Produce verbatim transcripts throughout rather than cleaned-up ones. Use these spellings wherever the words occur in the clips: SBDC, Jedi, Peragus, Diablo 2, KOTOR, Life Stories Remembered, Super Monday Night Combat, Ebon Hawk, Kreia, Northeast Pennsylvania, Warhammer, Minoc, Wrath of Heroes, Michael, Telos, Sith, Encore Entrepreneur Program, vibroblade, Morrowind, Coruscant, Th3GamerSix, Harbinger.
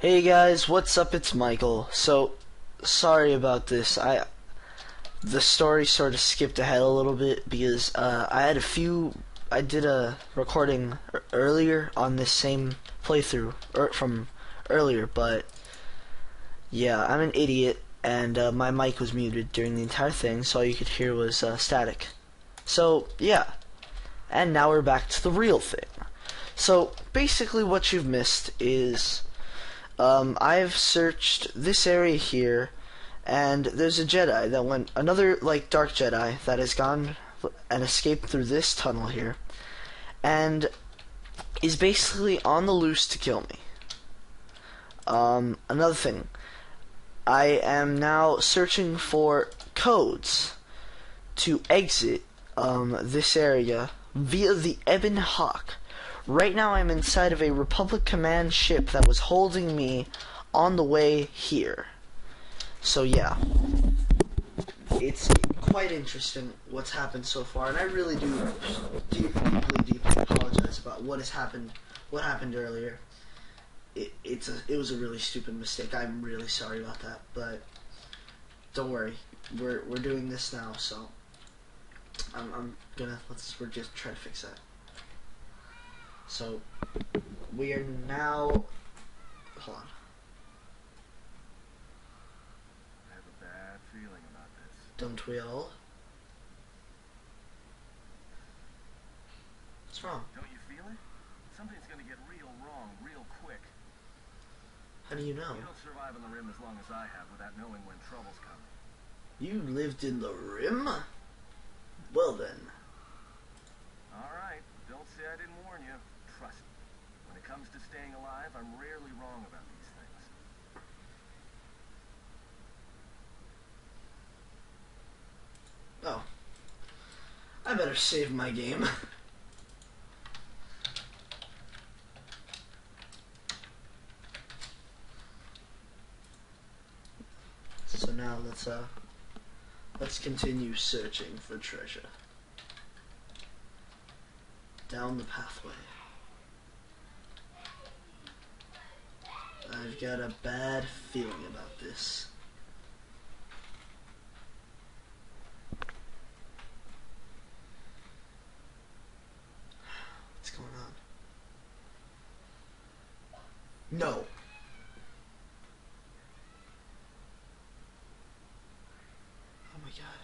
Hey guys, what's up? It's Michael. So, sorry about this. I the story sort of skipped ahead a little bit because uh, I had a few. I did a recording earlier on this same playthrough er, from earlier, but yeah, I'm an idiot, and uh, my mic was muted during the entire thing, so all you could hear was uh, static. So yeah, and now we're back to the real thing. So basically, what you've missed is. Um, I've searched this area here, and there's a Jedi that went, another, like, dark Jedi that has gone and escaped through this tunnel here, and is basically on the loose to kill me. Um, another thing, I am now searching for codes to exit, um, this area via the Ebon Hawk. Right now I'm inside of a Republic Command ship that was holding me on the way here. So yeah, it's quite interesting what's happened so far, and I really do deeply, deeply apologize about what has happened, what happened earlier. It, it's a, it was a really stupid mistake. I'm really sorry about that, but don't worry, we're we're doing this now, so I'm, I'm gonna let's we're just trying to fix that. So, we are now... Hold on. I have a bad feeling about this. Don't we all? What's wrong? Don't you feel it? Something's gonna get real wrong real quick. How do you know? You don't survive on the Rim as long as I have without knowing when trouble's coming. You lived in the Rim? Well then. Alright, don't say I didn't warn you. Trust me. When it comes to staying alive, I'm rarely wrong about these things. Oh. I better save my game. So now let's uh let's continue searching for treasure. Down the pathway. I've got a bad feeling about this. What's going on? No. Oh my god.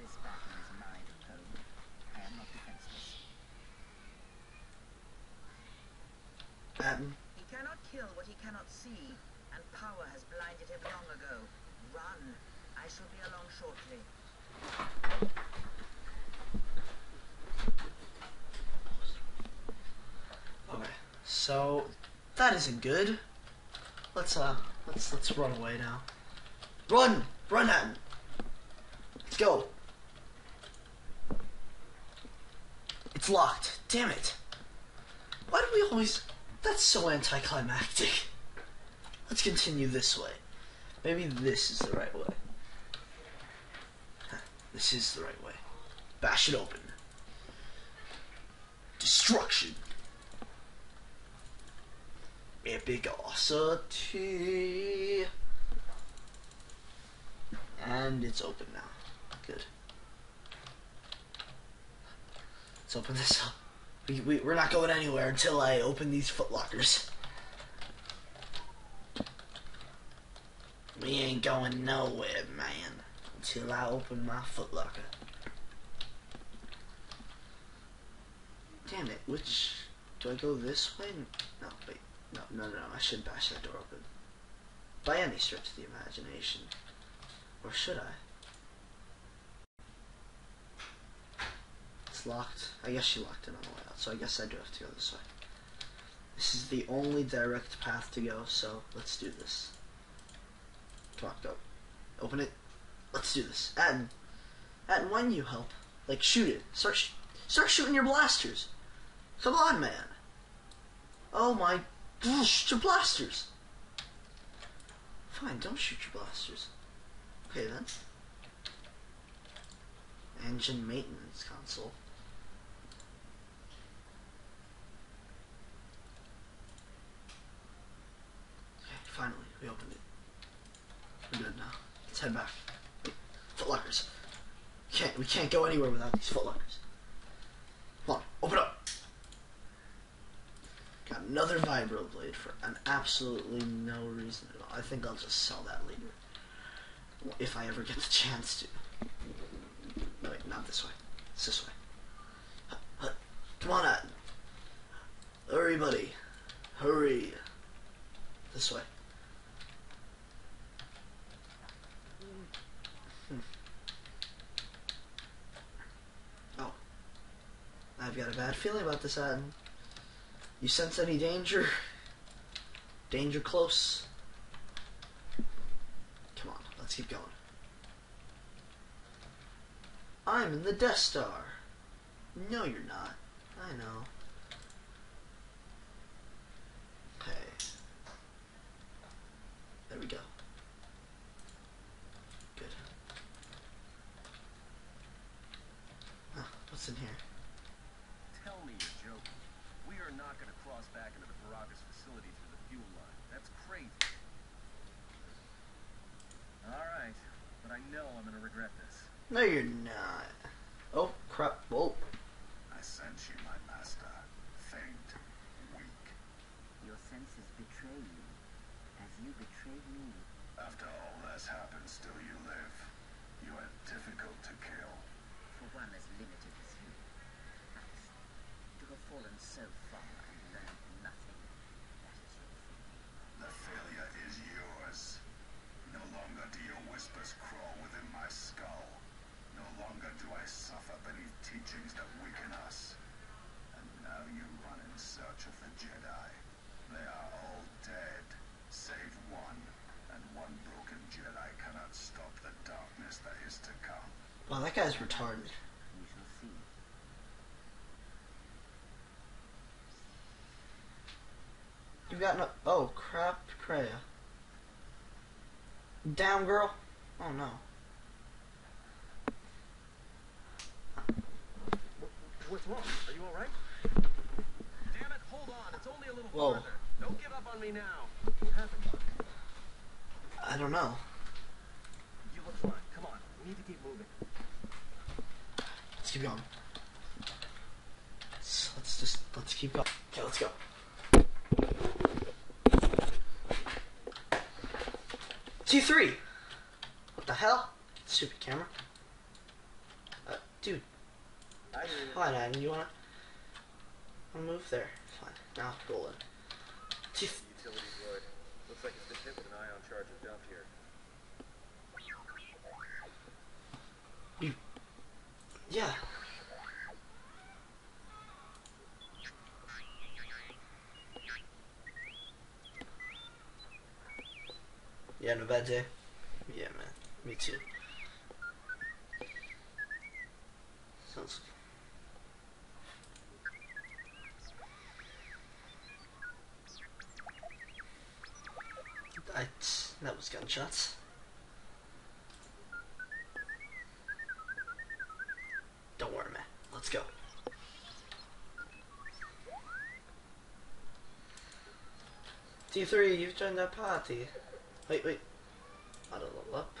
This battle is mine, though. I am not defenseless. Adam. He cannot kill what he cannot see, and power has blinded him long ago. Run. I shall be along shortly. Okay, so that isn't good. Let's uh let's let's run away now. Run! Run Adam! Let's go. It's locked. Damn it. Why do we always... That's so anticlimactic. Let's continue this way. Maybe this is the right way. Huh, this is the right way. Bash it open. Destruction. Epicosity. And it's open now. Good. Let's open this up. We, we, we're not going anywhere until I open these footlockers. We ain't going nowhere, man, until I open my footlocker. Damn it, which... Do I go this way? No, wait. No, no, no, no. I shouldn't bash that door open. By any stretch of the imagination. Or should I? Locked. I guess she locked it on the way out, so I guess I do have to go this way. This is the only direct path to go, so let's do this. Come on, go. Open it. Let's do this. Adam. Adam, why don't you help? Like, shoot it. Start, sh start shooting your blasters. Come on, man. Oh my... Shoot your blasters. Fine, don't shoot your blasters. Okay, then. Engine maintenance console. head back. Footlockers. Can't, we can't go anywhere without these footlockers. Come on, open up. Got another vibroblade for an absolutely no reason at all. I think I'll just sell that later. If I ever get the chance to. No, wait, not this way. It's this way. Come on out. Hurry, buddy. Hurry. This way. Hmm. Oh. I've got a bad feeling about this, Adam. You sense any danger? Danger close? Come on, let's keep going. I'm in the Death Star. No, you're not. I know. There we go. Good. Huh, what's in here? Tell me you're joking. We are not going to cross back into the Peragus facility through the fuel line. That's crazy. Alright, but I know I'm going to regret this. No, you're not. Oh, crap. Whoa. I sense you, my master. Faint. Weak. Your senses betray you. You betrayed me. After all that's happened, still you live. You are difficult to kill. For one as limited as you. To have fallen so far and learned nothing. That is your failure. The failure is yours. No longer do your whispers crawl within my skull. No longer do I suffer beneath teachings that weaken us. And now you run in search of the Jedi. They are all dead. Save one, and one broken Jedi cannot stop the darkness that is to come. Wow, that guy's retarded. You shall see. You've got no. Oh, crap, Kreia. Down, girl. Oh no. What's wrong? Are you all right? Damn it! Hold on. It's only a little Whoa. farther. Don't give up on me now. What happened? I don't know. You look fine. Come on. We need to keep moving. Let's keep going. Let's, let's just let's keep going. Okay, let's go. T three. What the hell? Stupid camera. Uh, dude. Fine, Adam. You wanna? I'll move there. Fine. Now roll it. T. Utilities load. Looks like it's been hit with an ion charge and dumped here. You... Yeah. You having a bad day? Yeah, man. Me too. Sounds... I, that was gunshots. Don't worry, man. Let's go. T three, you've joined our party. Wait, wait. Auto level up.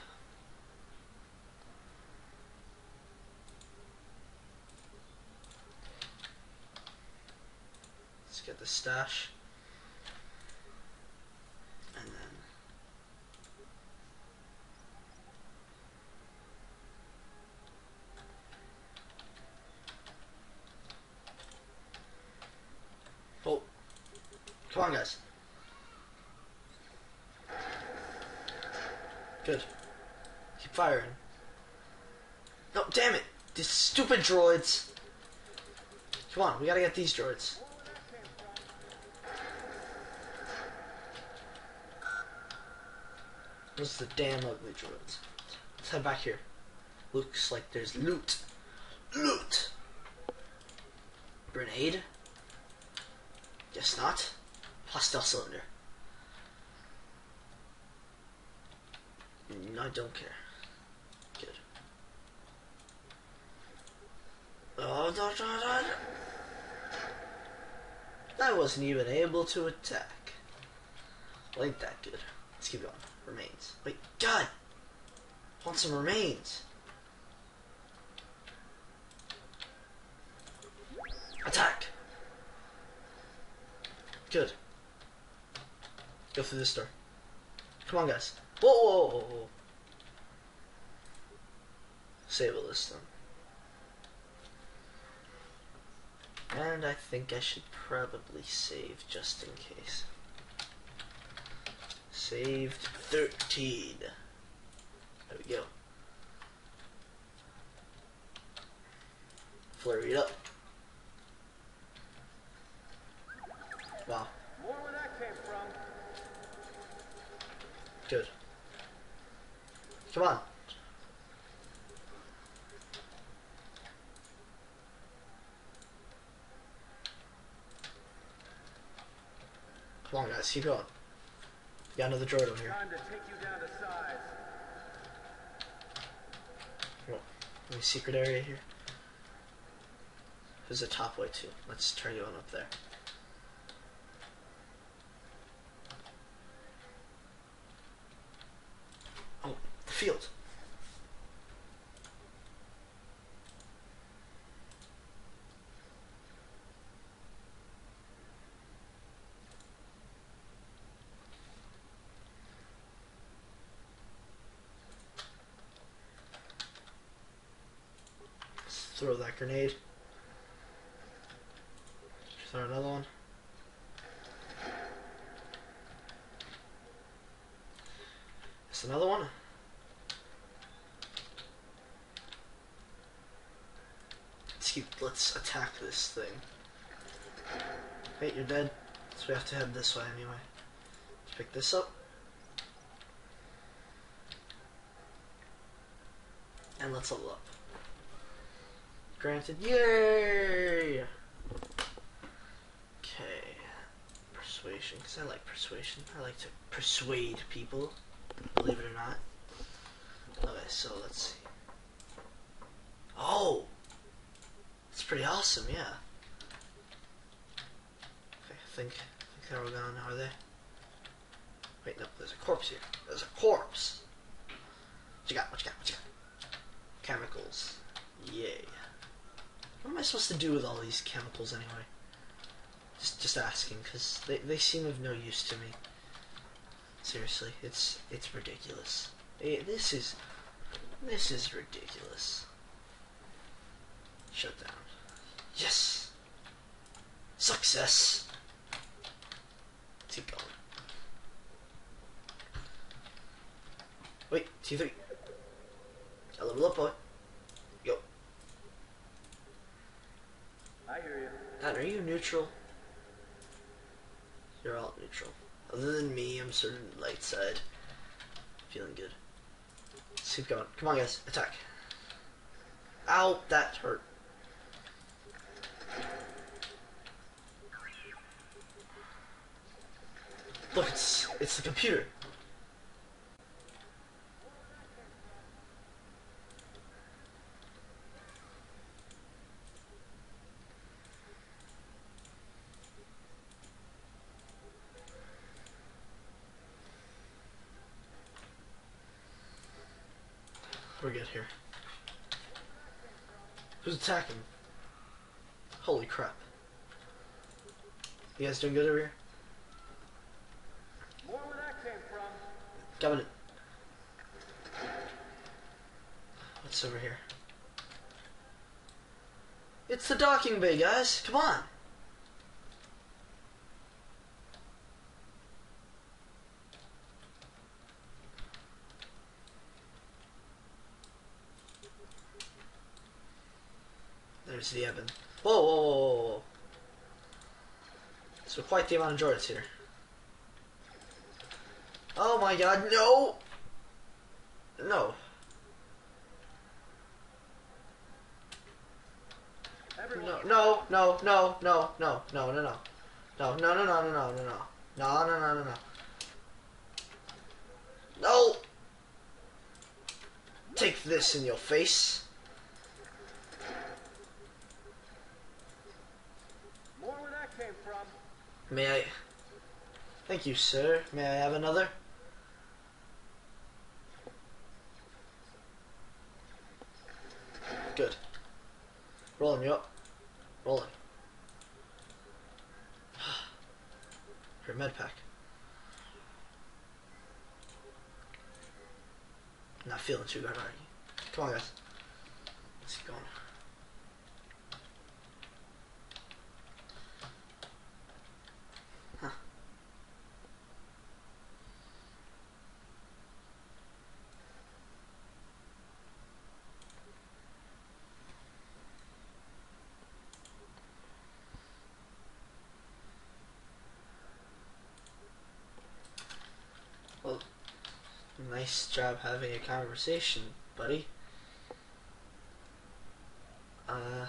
Let's get the stash. And then. Come on, guys. Good. Keep firing. No, damn it! These stupid droids! Come on, we gotta get these droids. Those are the damn ugly droids. Let's head back here. Looks like there's loot. Loot! Grenade? Guess not. Hostile cylinder. No, I don't care. Good. Oh, da, da, da, da. I wasn't even able to attack. Like that, good. Let's keep going. Remains. Wait, God! upon some remains. Attack! Good. Go through this door. Come on, guys. Whoa! whoa, whoa, whoa. Save it this time. And I think I should probably save just in case. Saved thirteen. There we go. Flare it up. Wow. More where that came from. Good. Come on. Come on, guys, keep going. We got another droid over here. Time to take you down to size. Well, any secret area here? There's a top way too. Let's turn you on up there. Oh, the field. Throw that grenade. Throw another one. That's another one. Let's keep. Let's attack this thing. Hey, you're dead. So we have to head this way anyway. Let's pick this up. And let's level up. Granted, yay! Okay, persuasion, because I like persuasion. I like to persuade people, believe it or not. Okay, so let's see. Oh! That's pretty awesome, yeah. Okay, I think, I think they're all gone, are they? Wait, no, there's a corpse here. There's a corpse! What you got, what you got, what you got? Chemicals. Yay. What am I supposed to do with all these chemicals anyway? Just, just asking, because they, they seem of no use to me. Seriously, it's it's ridiculous. It, this is this is ridiculous. Shut down. Yes. Success. Let's keep going. Wait, T three. I level up, boy. I hear you. Dad, are you neutral? You're all neutral. Other than me, I'm sort of light side. Feeling good. Let's keep going. Come on, guys. Attack. Ow, that hurt. Look, it's, it's the computer. We're good here. Who's attacking? Holy crap. You guys doing good over here? More where that came from. Coming in. What's over here? It's the docking bay, guys. Come on. There's the Ebon. Whoa, whoa, whoa, whoa. So quite the amount of droids here. Oh my god, no! No. No, no, no, no, no, no, no, no, no. No, no, no, no, no, no, no, no. No, no, no, no, no. No! Take this in your face. May I? Thank you, sir. May I have another? good. Rolling you up. Rolling. Your med pack. Not feeling too good, are you? Come on, guys. Let's keep going. Huh. Well, nice job having a conversation, buddy. Uh,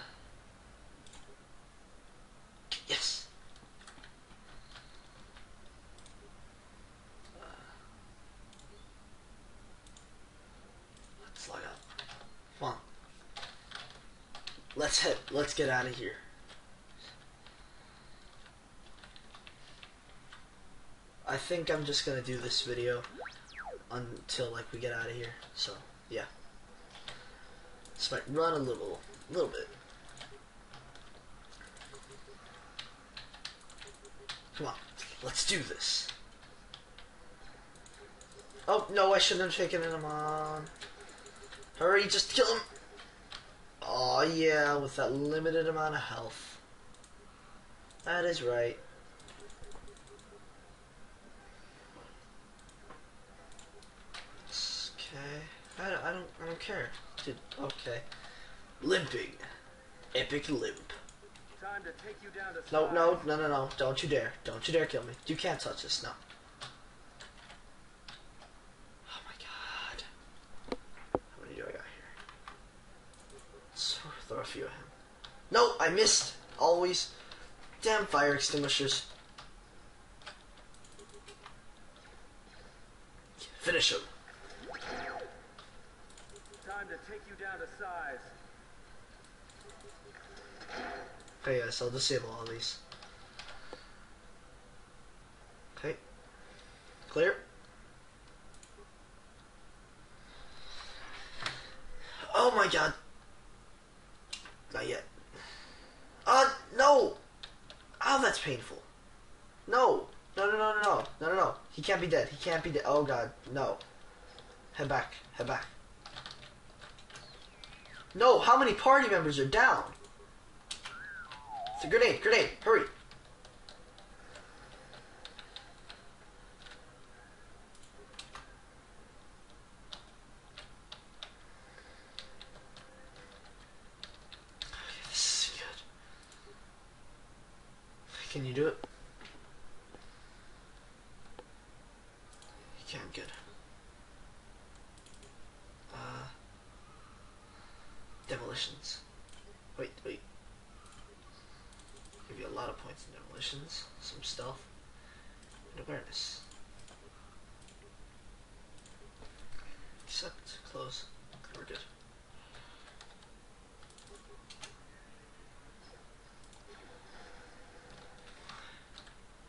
yes. Uh, let's log out. Come on. Let's hit. Let's get out of here. I think I'm just gonna do this video until like we get out of here. So yeah. This might run a little. A little bit. Come on, let's do this. Oh no, I shouldn't have taken him on. Hurry, just kill him. Oh yeah, with that limited amount of health. That is right. Okay, I don't, I don't, I don't care, dude. Okay. Limping. Epic limp. Time to take you down to no, no, no, no, no. Don't you dare. Don't you dare kill me. You can't touch this. No. Oh my god. How many do I got here? Let's throw a few at him. No, I missed. Always. Damn fire extinguishers. Finish him. Time to take you down to size. Okay, guys, I'll disable all these. Okay. Clear. Oh my god. Not yet. Uh, no! Oh, that's painful. No. No, no, no, no, no. No, no, no. He can't be dead. He can't be dead. Oh god, no. Head back. Head back. No, how many party members are down? It's a grenade, grenade, hurry. Okay, this is good. Can you do it? You can't, good. Uh, demolitions. Wait, wait. Give you a lot of points in demolitions, some stealth, and awareness. Accept, close, okay, we're good.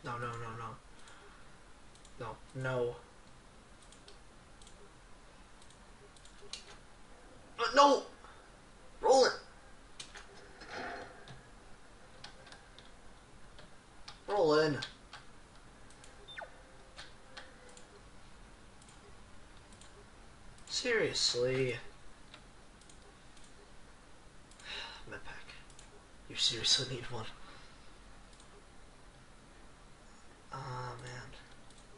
No, no, no, no. No, no. Uh, no! Roll it! Roll in. Seriously. Medpack. You seriously need one. Ah, man.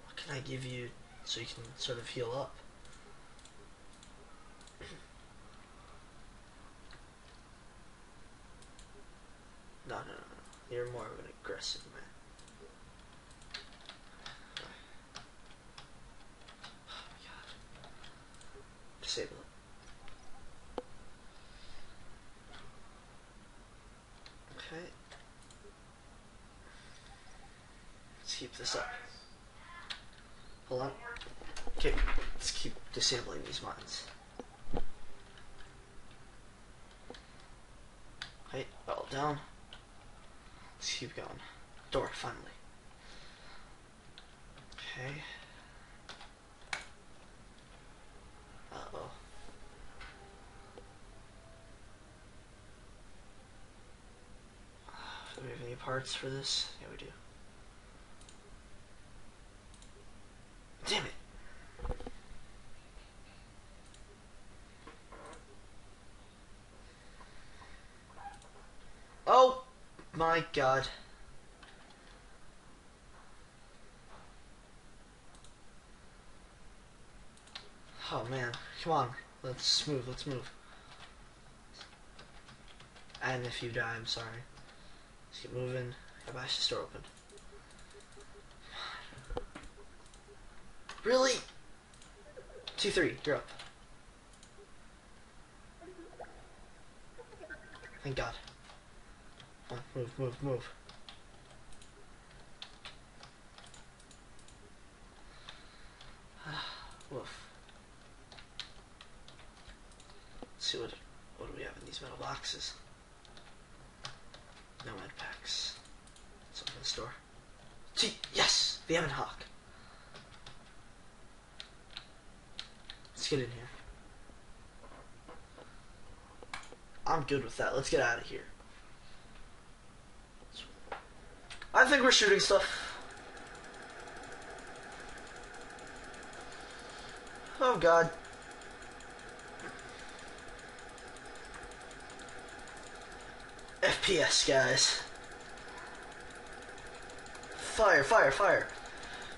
What can I give you so you can sort of heal up? No, no, no, no. You're more of an aggressive man. Disable it. Okay. Let's keep this up. Hold on. Okay, let's keep disabling these mines. Okay, all down. Let's keep going. Door, finally. Okay. Uh-oh. parts for this? Yeah, we do. Damn it! Oh my god. Oh man, come on. Let's move, let's move. And if you die, I'm sorry. Let's keep moving. I bash the store open. Really? Two, three, you're up. Thank God. Come on, move, move, move. Woof. Let's see what what do we have in these metal boxes. No med packs. Let's open the store. Gee, yes! The Ebon Hawk. Let's get in here. I'm good with that. Let's get out of here. I think we're shooting stuff. Oh god. F P S, guys. Fire, fire, fire.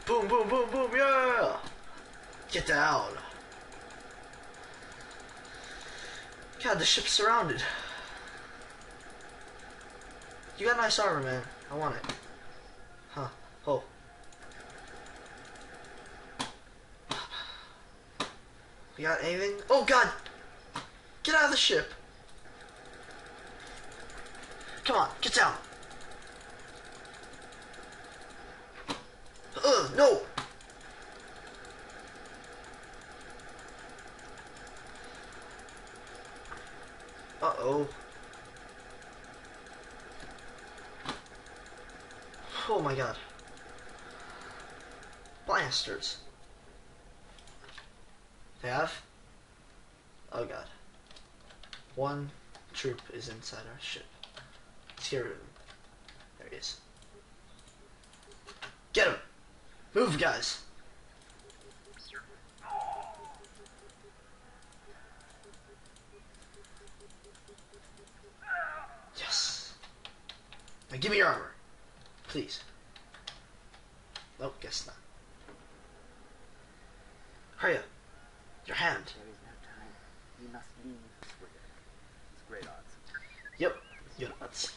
Boom, boom, boom, boom, yeah! Get down. God, the ship's surrounded. You got nice armor, man. I want it. Huh. Oh. You got anything? Oh, God! Get out of the ship! Come on, get down! Ugh, no! Uh-oh. Oh my god. Blasters. They have? Oh god. One troop is inside our ship. Let's get rid of him. There he is. Get him! Move, guys! Yes! Now give me your armor. Please. Nope, guess not. Hurry up. Your hand. There is no time. You must leave. It's great odds. Yep, good odds.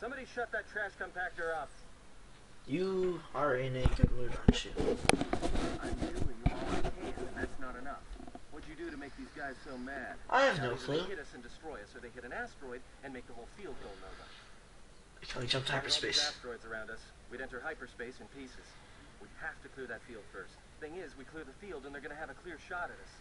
Somebody shut that trash compactor up. You are in a good mood, aren't you? I'm doing all I can, and that's not enough. What'd you do to make these guys so mad? I have no clue. They hit us and destroy us, or they hit an asteroid and make the whole field go nova. We can only jump to hyperspace. If there were asteroids around us, we'd enter hyperspace in pieces. We have to clear that field first. Thing is, we clear the field and they're gonna have a clear shot at us.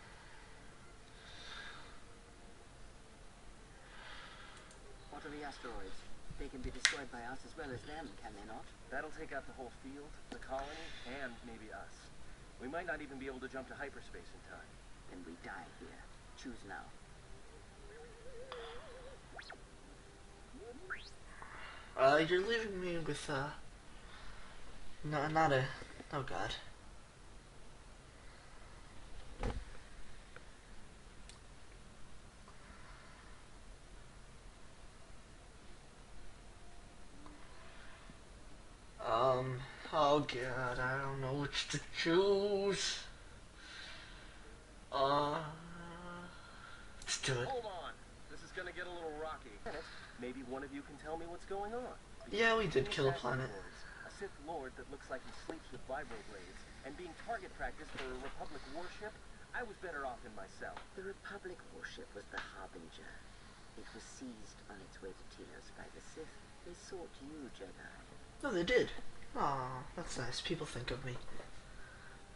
What are the asteroids? They can be destroyed by us as well as them, can they not? That'll take out the whole field, the colony, and maybe us. We might not even be able to jump to hyperspace in time. Then we die here. Choose now. Uh, you're leaving me with, uh... No, not a... Oh, God. Um... Oh, God, I don't know which to choose. Uh... Let's do it. Hold on. This is gonna get a little rocky. Maybe one of you can tell me what's going on. Yeah, we did kill a planet. Sith Lord that looks like he sleeps with vibroblades, and being target practice for a Republic warship, I was better off than myself. The Republic warship was the Harbinger. It was seized on its way to Telos by the Sith. They sought you, Jedi. No, they did. Aw, that's nice. People think of me.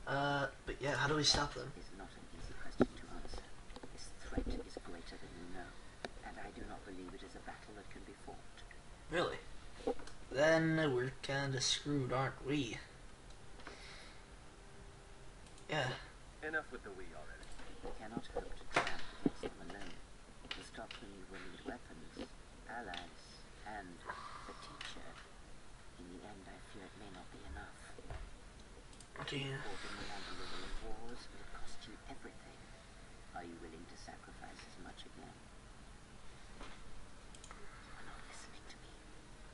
Uh, but yeah, how do we stop them? It's not an easy question to answer. This threat is greater than you know, and I do not believe it is a battle that can be fought. Really? Then we're kinda screwed, aren't we? Yeah. Enough with the we already. We cannot hope to triumph against them alone. To stop he will need weapons, allies, and a teacher. In the end, I fear it may not be enough. Damn. Holding the level of wars will cost you everything. Are you willing to sacrifice as much again? You are not listening to me.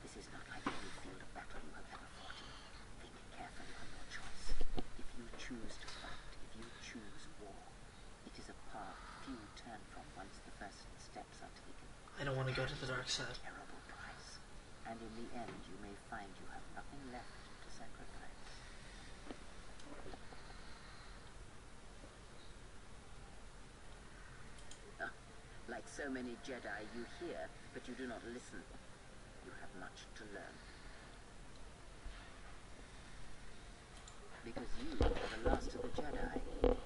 This is not like any field of battle you have ever fought in. Think carefully on your choice. If you choose to fight, if you choose war, it is a path few turn from once the first steps are taken. I don't want to go to the dark side. A terrible price. And in the end, you may find you have nothing left to sacrifice. Like so many Jedi, you hear, but you do not listen. You have much to learn. Because you are the last of the Jedi.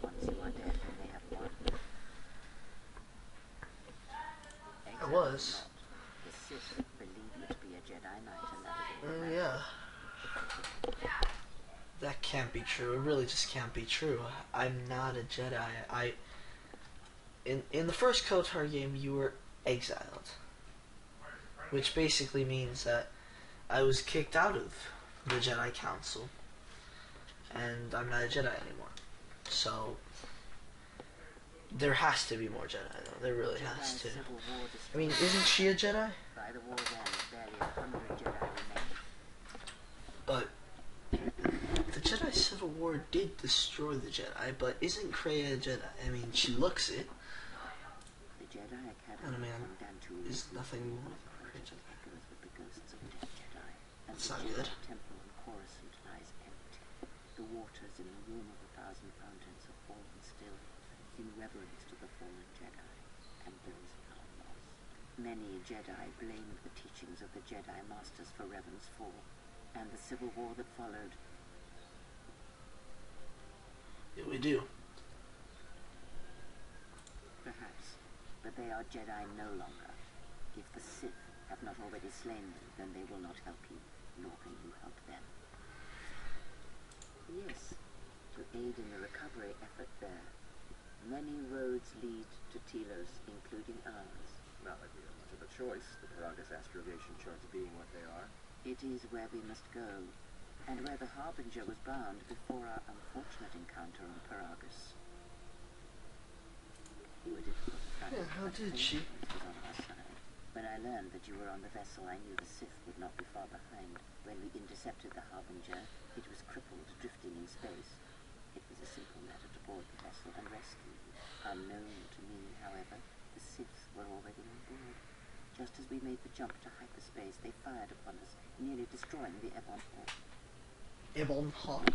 Once you are dead, you may have won. I was. The Sith believe you to be a Jedi Knight, and that is all. Oh, yeah. That can't be true. It really just can't be true. I'm not a Jedi. I... In, in the first KOTOR game, you were exiled, which basically means that I was kicked out of the Jedi Council, and I'm not a Jedi anymore. So there has to be more Jedi, though. There really has to. I mean, isn't she a Jedi? But the Jedi Civil War did destroy the Jedi, but isn't Kreia a Jedi? I mean, she looks it. And a man is nothing more than a Jedi. That's not good. The temple in Coruscant lies empty. The waters in the womb of a thousand fountains have fallen still, in reverence to the fallen Jedi and those now lost. Many Jedi blamed the teachings of the Jedi Masters for Revan's fall and the civil war that followed. Yeah, we do. Perhaps. But they are Jedi no longer. If the Sith have not already slain them, then they will not help you, nor can you help them. Yes, to aid in the recovery effort there. Many roads lead to Telos, including ours. Not like we have much of a choice, the Peragus astrogation charts being what they are. It is where we must go, and where the Harbinger was bound before our unfortunate encounter on Peragus. Yeah, how did she? When I learned that you were on the vessel, I knew the Sith would not be far behind. When we intercepted the Harbinger, it was crippled, drifting in space. It was a simple matter to board the vessel and rescue you. Unknown to me, however, the Sith were already on board. Just as we made the jump to hyperspace, they fired upon us, nearly destroying the Ebon Hawk. Ebon Hawk?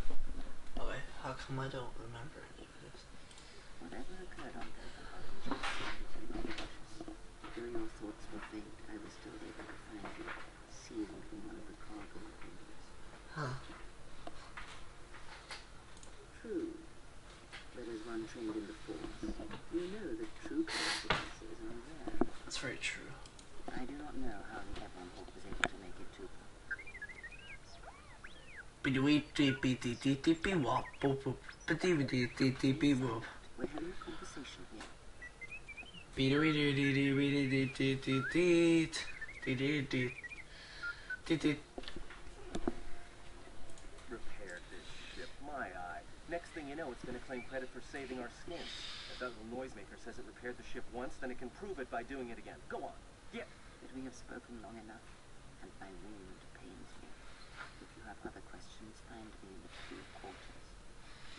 Oh, wait, how come I don't remember any of this? Whatever occurred on the though your thoughts were faint, I was still able to find you, sealed in one of the cargo holders. Huh. True. But as one trained in the Force, you know that true consequences are there. That's very true. I do not know how the Ebon Hawk was able to make it to them. We're having a conversation here. Repair this ship, my eye. Next thing you know, it's going to claim credit for saving our skin. That little noisemaker says it repaired the ship once, then it can prove it by doing it again. Go on, get. But we have spoken long enough, and my wound pains me. If you have other questions, find me in the two quarters.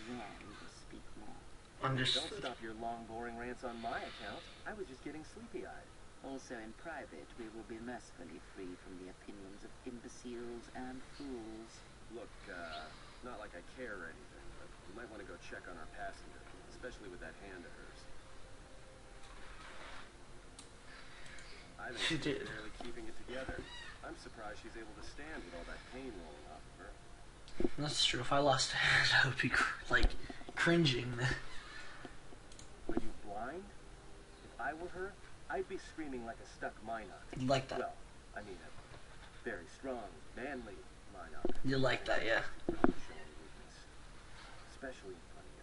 There we will speak more. Understood. Don't stop your long, boring rants on my account. I was just getting sleepy-eyed. Also in private, we will be mercifully free from the opinions of imbeciles and fools. Look, uh, not like I care or anything, but you might want to go check on our passenger, especially with that hand of hers. I think she did. She's barely keeping it together. I'm surprised she's able to stand with all that pain rolling off of her. That's true. If I lost a hand, I would be, cr like, cringing. Are you blind? If I were her, I'd be screaming like a stuck Minoc. Like that. Well, I mean a very strong, manly Minoc. You like that, yeah. Especially in front of you.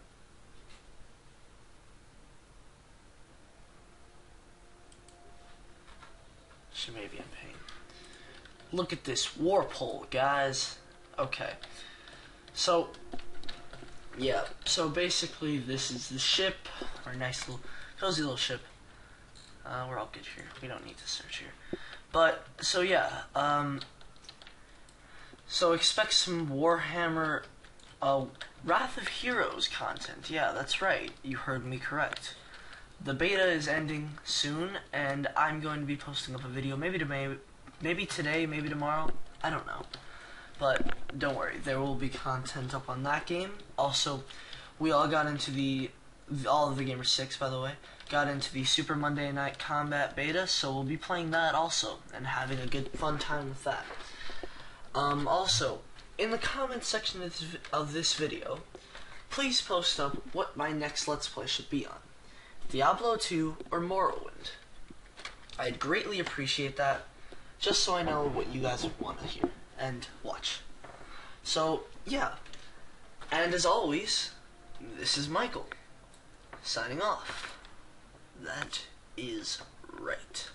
She may be in pain. Look at this warp hole, guys. Okay. So, yeah. So basically, this is the ship. Our nice little, cozy little ship. Uh, we're all good here. We don't need to search here. But, so yeah. Um, so expect some Warhammer, uh, Wrath of Heroes content. Yeah, that's right. You heard me correct. The beta is ending soon, and I'm going to be posting up a video maybe today, maybe today, maybe tomorrow. I don't know. But don't worry, there will be content up on that game. Also, we all got into the, all of the Gamer six, by the way, got into the Super Monday Night Combat beta, so we'll be playing that also, and having a good fun time with that. Um, also, in the comments section of this, of this video, please post up what my next Let's Play should be on. Diablo two or Morrowind. I'd greatly appreciate that, just so I know what you guys want to hear and watch. So, yeah. And as always, this is Michael, signing off. That is right.